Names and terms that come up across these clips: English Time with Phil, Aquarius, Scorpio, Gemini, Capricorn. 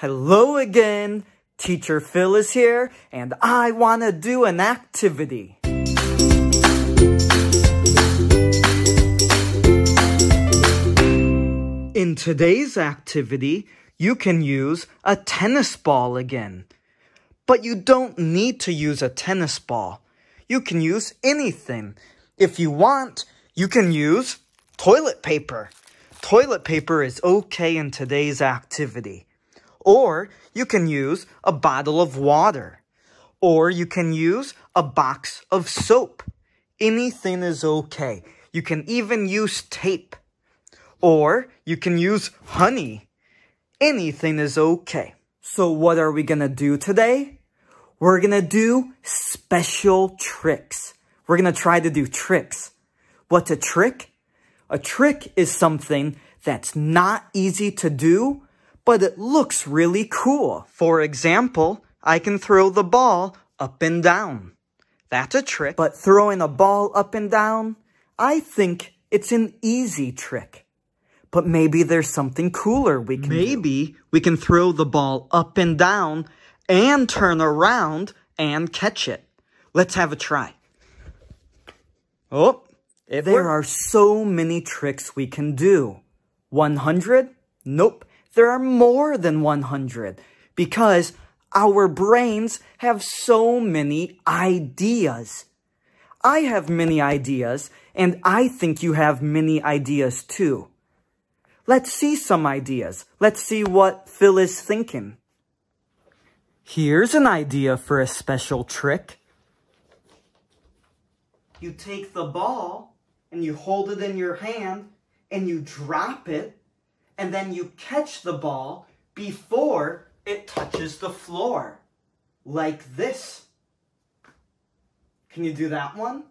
Hello again, Teacher Phil is here, and I want to do an activity. In today's activity, you can use a tennis ball again. But you don't need to use a tennis ball. You can use anything. If you want, you can use toilet paper. Toilet paper is okay in today's activity. Or you can use a bottle of water. Or you can use a box of soap. Anything is okay. You can even use tape. Or you can use honey. Anything is okay. So what are we gonna do today? We're gonna do special tricks. We're gonna try to do tricks. What's a trick? A trick is something that's not easy to do, but it looks really cool. For example, I can throw the ball up and down. That's a trick. But throwing a ball up and down, I think it's an easy trick. But maybe there's something cooler we can do. Maybe we can throw the ball up and down and turn around and catch it. Let's have a try. Oh, there are so many tricks we can do. 100? Nope. There are more than 100 because our brains have so many ideas. I have many ideas, and I think you have many ideas too. Let's see some ideas. Let's see what Phil is thinking. Here's an idea for a special trick. You take the ball and you hold it in your hand and you drop it. And then you catch the ball before it touches the floor, like this. Can you do that one?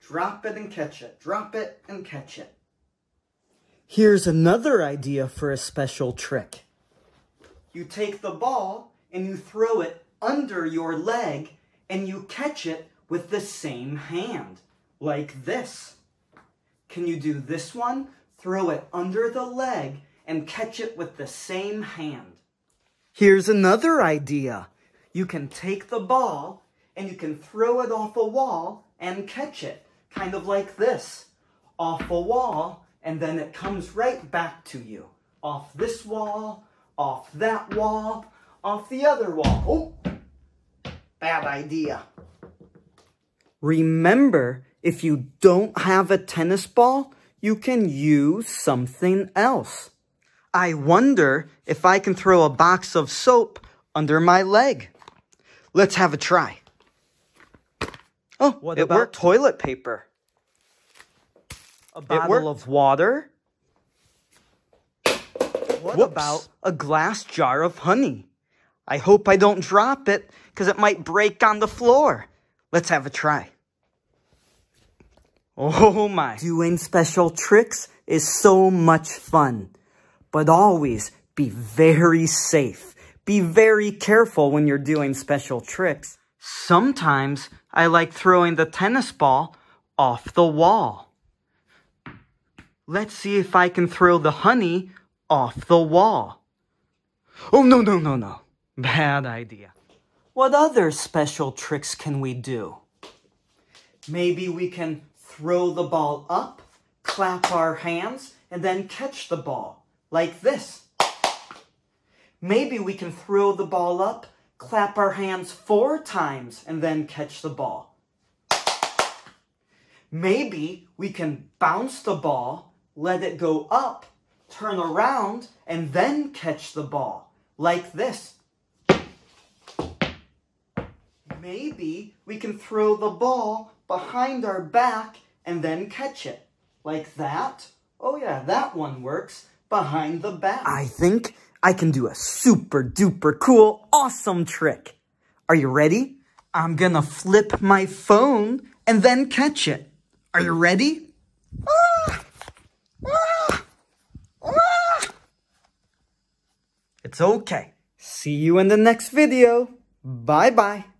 Drop it and catch it. Drop it and catch it. Here's another idea for a special trick. You take the ball and you throw it under your leg and you catch it with the same hand, like this. Can you do this one? Throw it under the leg and catch it with the same hand. Here's another idea. You can take the ball and you can throw it off a wall and catch it, kind of like this. Off a wall, and then it comes right back to you. Off this wall, off that wall, off the other wall. Oh, bad idea. Remember, if you don't have a tennis ball, you can use something else. I wonder if I can throw a box of soap under my leg. Let's have a try. Oh, what it worked. Toilet paper. A bottle of water. What about a glass jar of honey? I hope I don't drop it because it might break on the floor. Let's have a try. Oh my. Doing special tricks is so much fun. But always be very safe. Be very careful when you're doing special tricks. Sometimes I like throwing the tennis ball off the wall. Let's see if I can throw the honey off the wall. Oh, no, no, no, no. Bad idea. What other special tricks can we do? Maybe we can throw the ball up, clap our hands, and then catch the ball, like this. Maybe we can throw the ball up, clap our hands 4 times, and then catch the ball. Maybe we can bounce the ball, let it go up, turn around, and then catch the ball, like this. Maybe we can throw the ball behind our back and then catch it. Like that. Oh yeah, that one works. Behind the back. I think I can do a super duper cool, awesome trick. Are you ready? I'm gonna flip my phone and then catch it. Are you ready? It's okay. See you in the next video. Bye-bye.